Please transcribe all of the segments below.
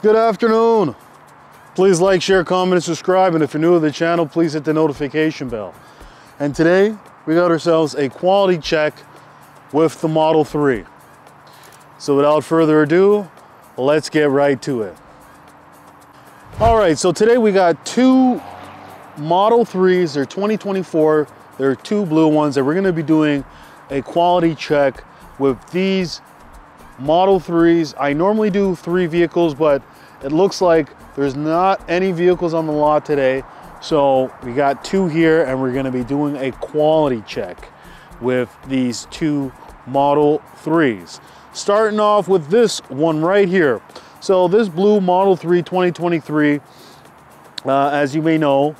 Good afternoon. Please like, share, comment, and subscribe. And if you're new to the channel, please hit the notification bell. And today we got ourselves a quality check with the Model 3. So without further ado, let's get right to it. All right, so today we got two Model 3s. They're 2024. There are two blue ones that we're gonna be doing a quality check with. These Model 3s, I normally do 3 vehicles, but it looks like there's not any vehicles on the lot today. So we got 2 here, and we're gonna be doing a quality check with these 2 Model 3s. Starting off with this one right here. So this blue Model 3 2023, as you may know,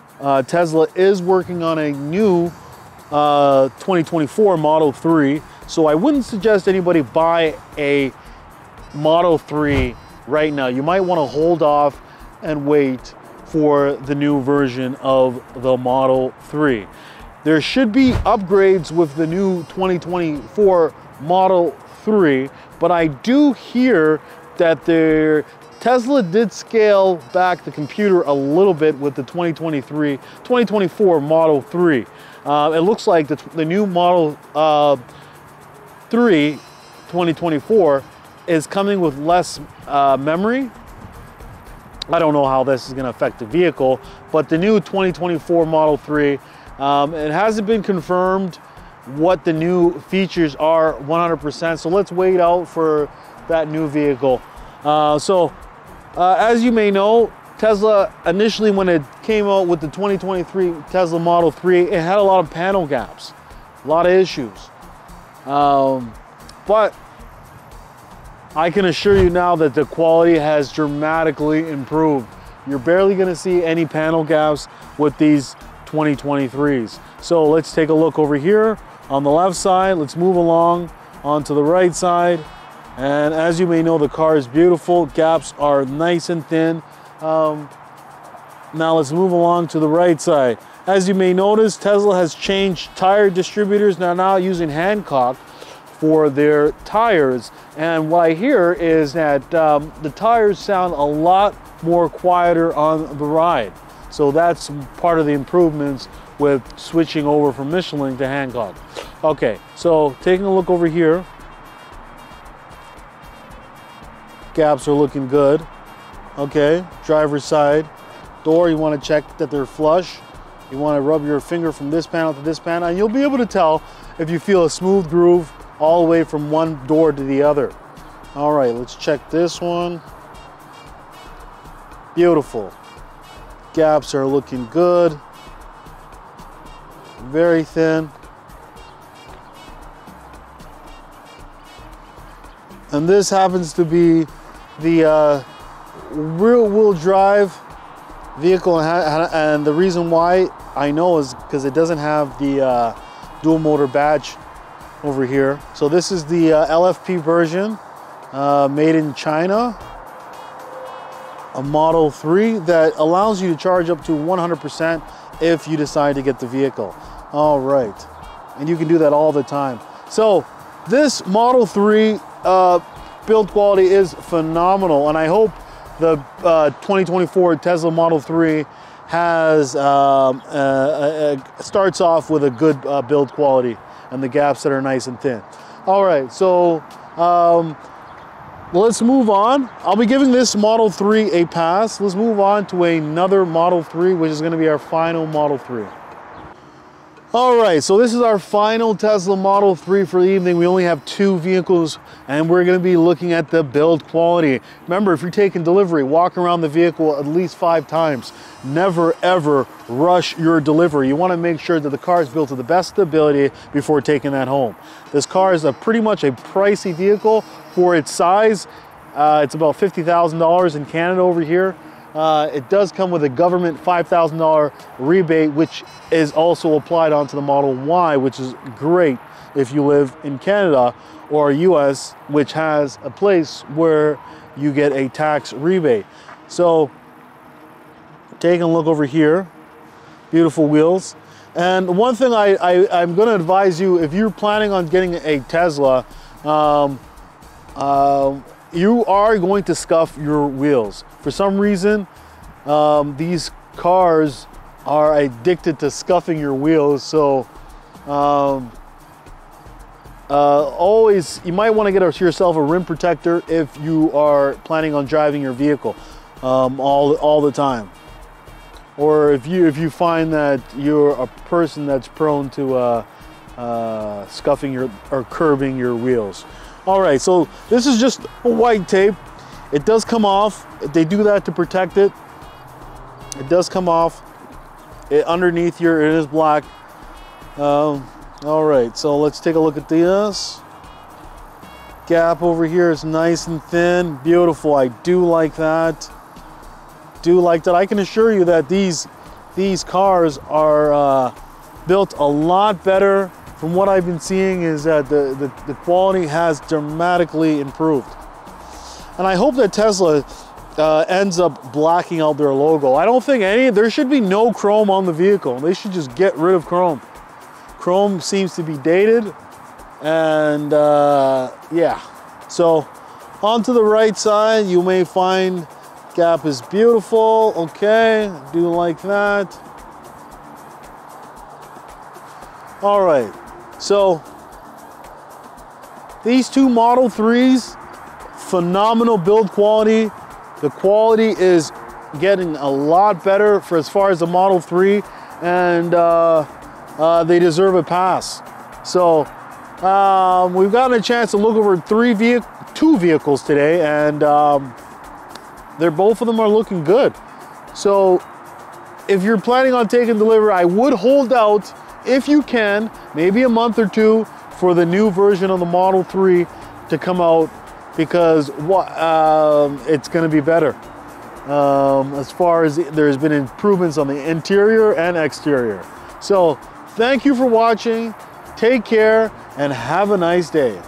Tesla is working on a new 2024 Model 3. So I wouldn't suggest anybody buy a Model 3 right now. You might want to hold off and wait for the new version of the Model 3. There should be upgrades with the new 2024 Model 3, but I do hear that Tesla did scale back the computer a little bit with the 2024 Model 3. It looks like the new Model 3 2024 is coming with less memory. I don't know how this is gonna affect the vehicle, but the new 2024 Model 3, it hasn't been confirmed what the new features are 100%, so let's wait out for that new vehicle. As you may know, Tesla initially, when it came out with the 2023 Tesla Model 3, it had a lot of panel gaps, a lot of issues. But I can assure you now that the quality has dramatically improved. You're barely gonna see any panel gaps with these 2023s. So let's take a look over here on the left side. Let's move along onto the right side. And as you may know, the car is beautiful. Gaps are nice and thin. Now let's move along to the right side. As you may notice, Tesla has changed tire distributors. They're now using Hancock for their tires. And what I hear is that the tires sound a lot more quieter on the ride. So that's part of the improvements with switching over from Michelin to Hancock. Okay, so taking a look over here. Gaps are looking good. Okay, driver's side door, you want to check that they're flush. You want to rub your finger from this panel to this panel, and you'll be able to tell if you feel a smooth groove all the way from one door to the other. All right, let's check this one. Beautiful. Gaps are looking good. Very thin. And this happens to be the rear-wheel drive vehicle, and the reason why I know is because it doesn't have the dual motor badge over here. So this is the LFP version, made in China, a Model 3 that allows you to charge up to 100% if you decide to get the vehicle. All right, and you can do that all the time. So this Model 3 build quality is phenomenal, and I hope the 2024 Tesla Model 3 has starts off with a good build quality and the gaps that are nice and thin. All right, so let's move on. I'll be giving this Model 3 a pass. Let's move on to another Model 3, which is going to be our final Model 3. All right, so this is our final Tesla Model 3 for the evening. We only have 2 vehicles, and we're gonna be looking at the build quality. Remember, if you're taking delivery, walk around the vehicle at least 5 times. Never, ever rush your delivery. You wanna make sure that the car is built to the best of the ability before taking that home. This car is pretty much a pricey vehicle for its size. It's about $50,000 in Canada over here. It does come with a government $5,000 rebate, which is also applied onto the Model Y, which is great if you live in Canada or US, which has a place where you get a tax rebate. So taking a look over here, beautiful wheels. And one thing I'm gonna advise you, if you're planning on getting a Tesla, you are going to scuff your wheels. For some reason, these cars are addicted to scuffing your wheels. So always, you might want to get yourself a rim protector if you are planning on driving your vehicle all the time. Or if you find that you're a person that's prone to scuffing or curbing your wheels. All right, so this is just a white tape. It does come off. They do that to protect it. It does come off. Underneath here, it is black. All right, so let's take a look at this. Gap over here is nice and thin. Beautiful, I do like that. I can assure you that these cars are built a lot better. From what I've been seeing is that the quality has dramatically improved. And I hope that Tesla ends up blacking out their logo. I don't think there should be no chrome on the vehicle. They should just get rid of chrome. Chrome seems to be dated. And yeah, so onto the right side, you may find gap is beautiful. Okay, do like that. All right, so these two Model 3s, phenomenal build quality. The quality is getting a lot better for as far as the Model 3, and they deserve a pass. So we've gotten a chance to look over two vehicles today, and both of them are looking good. So if you're planning on taking delivery, I would hold out, if you can, maybe a month or two for the new version of the Model 3 to come out, because it's gonna be better. As far as there's been improvements on the interior and exterior. So thank you for watching, take care, and have a nice day.